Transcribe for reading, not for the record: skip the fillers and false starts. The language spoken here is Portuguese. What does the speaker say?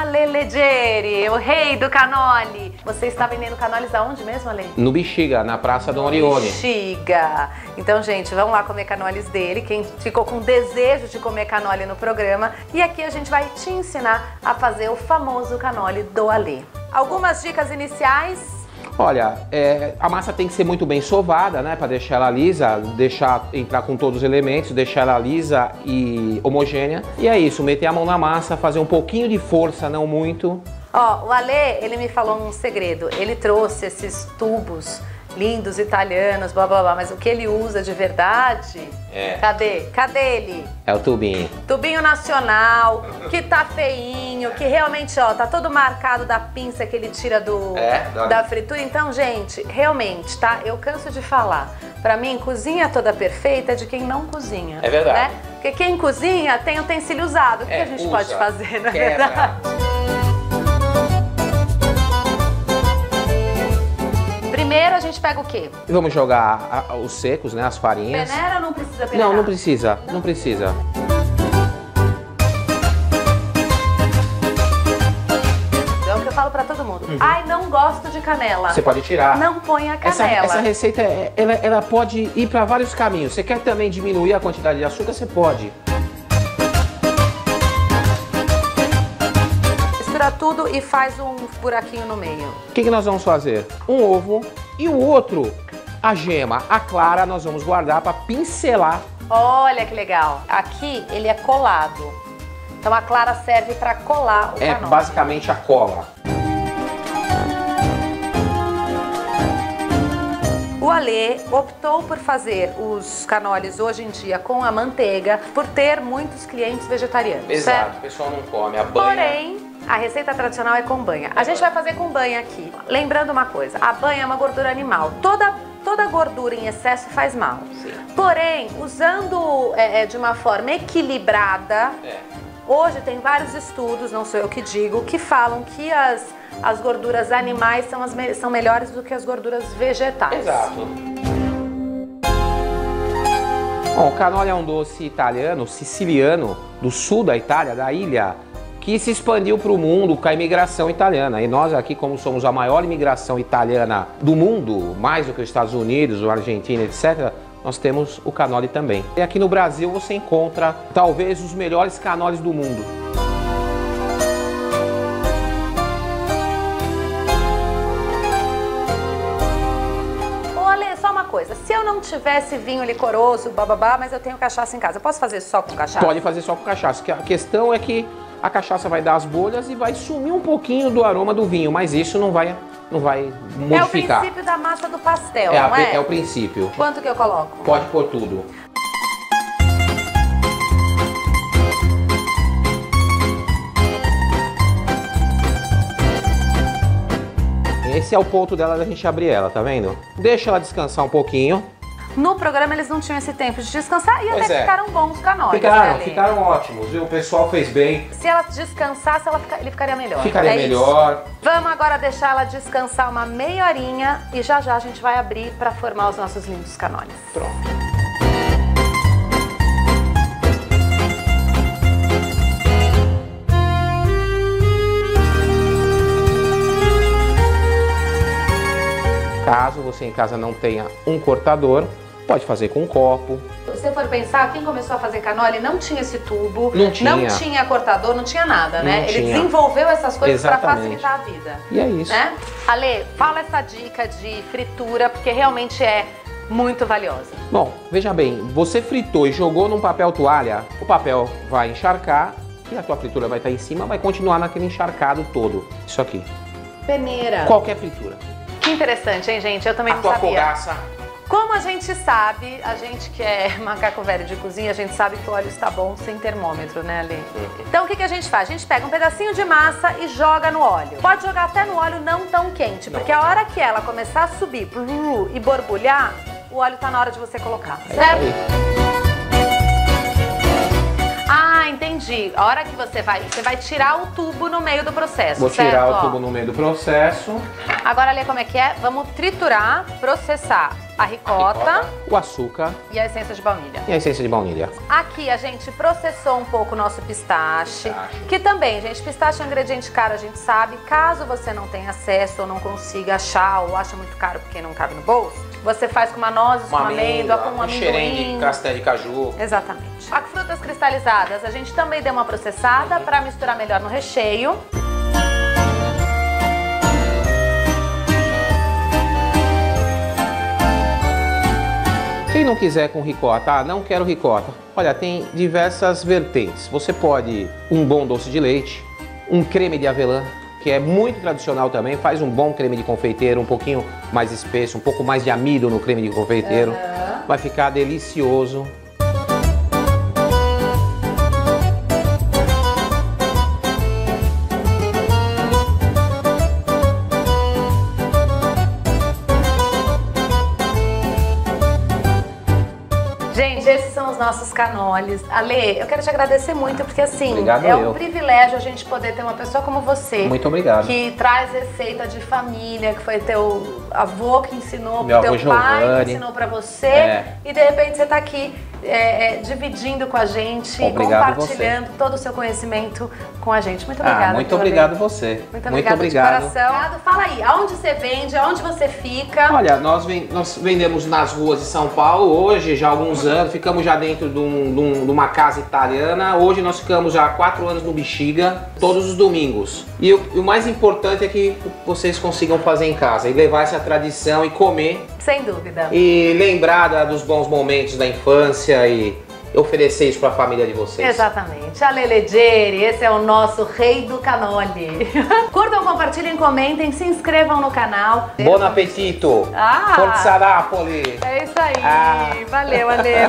Alê Legeri, o rei do cannoli. Você está vendendo cannolis aonde mesmo, Alê? No Bixiga, na Praça do Orioli. Bixiga. Então, gente, vamos lá comer cannolis dele. Quem ficou com desejo de comer cannoli no programa. E aqui a gente vai te ensinar a fazer o famoso cannoli do Alê. Algumas dicas iniciais. Olha, a massa tem que ser muito bem sovada, né, para deixar ela lisa, deixar entrar com todos os elementos, deixar ela lisa e homogênea. E é isso, meter a mão na massa, fazer um pouquinho de força, não muito. Ó, o Alê, ele me falou um segredo, ele trouxe esses tubos lindos, italianos, blá blá blá, mas o que ele usa de verdade, cadê? Cadê ele? É o tubinho. Tubinho nacional, que tá feinho, que realmente, ó, tá todo marcado da pinça que ele tira da fritura. Então, gente, realmente, tá? Eu canso de falar. Pra mim, cozinha toda perfeita é de quem não cozinha. É verdade. Né? Porque quem cozinha tem utensílio usado. O que a gente pode fazer, não é verdade? Primeiro a gente pega o quê? Vamos jogar os secos, né? As farinhas. Peneira ou não precisa peneirar? Não, não precisa. Não precisa. É o que eu falo pra todo mundo. Uhum. Ai, não gosto de canela. Você pode tirar. Não põe a canela. Essa receita, ela pode ir pra vários caminhos. Você quer também diminuir a quantidade de açúcar? Você pode. Tudo e faz um buraquinho no meio. O que nós vamos fazer? Um ovo e o outro, a gema, a clara, nós vamos guardar para pincelar. Olha que legal. Aqui ele é colado. Então a clara serve para colar o cannoli. É basicamente a cola. O Alê optou por fazer os cannolis hoje em dia com a manteiga por ter muitos clientes vegetarianos. Exato, certo? O pessoal não come a banha. Porém, a receita tradicional é com banha. A gente vai fazer com banha aqui. Lembrando uma coisa, a banha é uma gordura animal. Toda gordura em excesso faz mal. Sim. Porém, usando de uma forma equilibrada, hoje tem vários estudos, não sou eu que digo, que falam que as gorduras animais são melhores do que as gorduras vegetais. Exato. Bom, o cannoli é um doce italiano, siciliano, do sul da Itália, da ilha, que se expandiu para o mundo com a imigração italiana. E nós aqui, como somos a maior imigração italiana do mundo, mais do que os Estados Unidos, a Argentina, etc., nós temos o cannoli também. E aqui no Brasil você encontra, talvez, os melhores cannolis do mundo. Ô, Alê, só uma coisa. Se eu não tivesse vinho licoroso, bababá, mas eu tenho cachaça em casa, eu posso fazer só com cachaça? Pode fazer só com cachaça. A questão é que a cachaça vai dar as bolhas e vai sumir um pouquinho do aroma do vinho, mas isso não vai modificar. É o princípio da massa do pastel, não é? É o princípio. Quanto que eu coloco? Pode pôr tudo. Esse é o ponto dela da gente abrir ela, tá vendo? Deixa ela descansar um pouquinho. No programa eles não tinham esse tempo de descansar e até ficaram bons os cannolis. Ficaram ótimos, viu? O pessoal fez bem. Se ela descansasse, ele ficaria melhor. Ficaria melhor. Isso. Vamos agora deixar ela descansar uma meia horinha e já já a gente vai abrir para formar os nossos lindos cannolis. Pronto. Caso você em casa não tenha um cortador, pode fazer com um copo. Se você for pensar, quem começou a fazer cannoli não tinha esse tubo, não tinha cortador, não tinha nada, né? Ele desenvolveu essas coisas para facilitar a vida. E é isso. Né? Alê, fala essa dica de fritura, porque realmente é muito valiosa. Bom, veja bem, você fritou e jogou num papel toalha, o papel vai encharcar e a tua fritura vai estar em cima, vai continuar naquele encharcado todo. Isso aqui. Peneira. Qualquer fritura. Que interessante, hein, gente? Eu também não sabia. Fogaça. Como a gente sabe, a gente que é macaco velho de cozinha, a gente sabe que o óleo está bom sem termômetro, né, Alê? Então o que a gente faz? A gente pega um pedacinho de massa e joga no óleo. Pode jogar até no óleo não tão quente, porque a hora que ela começar a subir e borbulhar, o óleo tá na hora de você colocar, certo? Ah, entendi. A hora que você vai tirar o tubo no meio do processo. Vou tirar o tubo no meio do processo. Agora, Alê, como é que é? Vamos triturar, processar a ricota, o açúcar e a essência de baunilha. Aqui a gente processou um pouco o nosso pistache, que também, gente, pistache é um ingrediente caro, a gente sabe. Caso você não tenha acesso ou não consiga achar ou acha muito caro porque não cabe no bolso, você faz com uma noz, com uma amêndoa, com um amendoim. Xerém de castanha de caju. Exatamente. As frutas cristalizadas a gente também deu uma processada para misturar melhor no recheio. Quem não quiser com ricota, ah, não quero ricota. Olha, tem diversas vertentes. Você pode um bom doce de leite, um creme de avelã, que é muito tradicional também, faz um bom creme de confeiteiro, um pouquinho mais espesso, um pouco mais de amido no creme de confeiteiro. Uhum. Vai ficar delicioso. Gente, esses são os nossos cannolis. Alê, eu quero te agradecer muito, porque assim, um privilégio a gente poder ter uma pessoa como você. Muito obrigado. Que traz receita de família, que foi teu avô que ensinou, meu teu pai Giovanni, que ensinou pra você. E de repente você tá aqui dividindo com a gente, compartilhando todo o seu conhecimento com a gente. Muito obrigada. Muito obrigado você. Muito obrigado de coração. Fala aí, aonde você vende, aonde você fica? Olha, nós vendemos nas ruas de São Paulo hoje, já há alguns anos. Ficamos já dentro de uma casa italiana. Hoje nós ficamos já há 4 anos no Bixiga, todos os domingos. E o mais importante é que vocês consigam fazer em casa e levar essa tradição e comer. Sem dúvida. E lembrar dos bons momentos da infância e oferecer isso para a família de vocês. Exatamente. Alê Legeri, esse é o nosso rei do cannoli. Curtam, compartilhem, comentem, se inscrevam no canal. Bom apetito! Forza Napoli! É isso aí. Valeu, Alê.